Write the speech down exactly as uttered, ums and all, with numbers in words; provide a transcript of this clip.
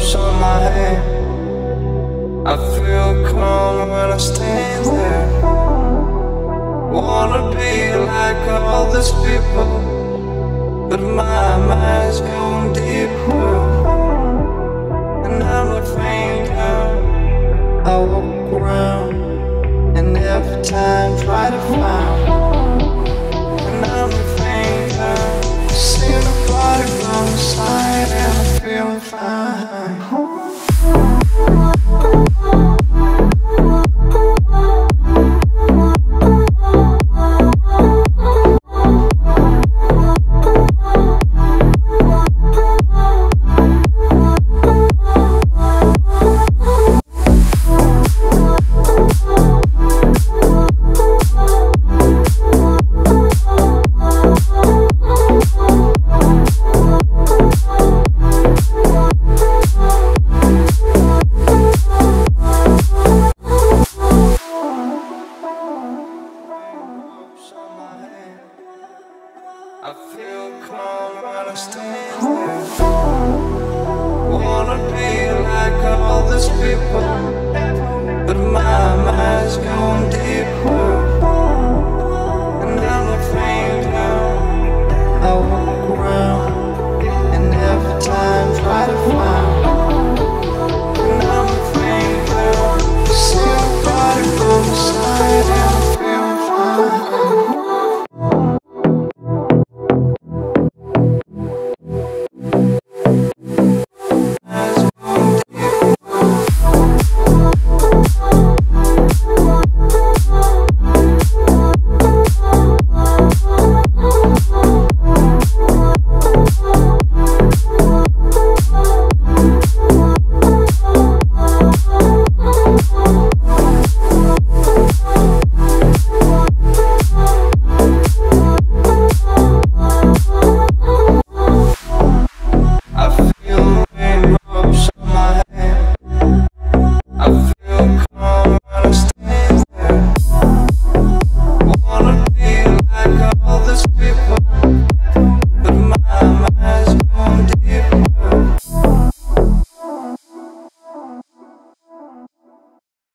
drops on my head. I feel calm when I stand there. Wanna be like all these people, but my mind's going deeper, and I'm not faint now. I walk around and every time try to find, and I'm not faint now. See the body from the side and I feel fine. I feel calm when I stand there. Wanna be like all these people, but my mind's gone deeper, and I'm not faint now. I